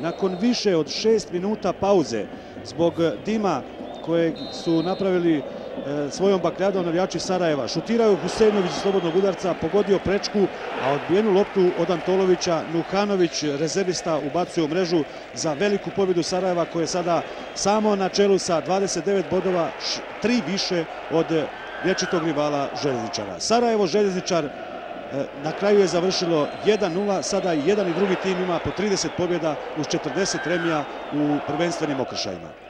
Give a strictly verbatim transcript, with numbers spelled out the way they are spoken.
Nakon više od šest minuta pauze zbog dima kojeg su napravili svojom bakljadom navijači Sarajeva, šutirao je Husejinović iz slobodnog udarca, pogodio prečku, a odbijenu loptu od Antolovića Nuhanović, rezervista, ubacuje u mrežu za veliku pobjedu Sarajeva, koja je sada samo na čelu sa dvadeset devet bodova, tri više od vječitog rivala Željezničara. Sarajevo Željezničar na kraju je završilo jedan nula, sada i jedan i drugi tim ima po trideset pobjeda uz četrdeset remija u prvenstvenim okršajima.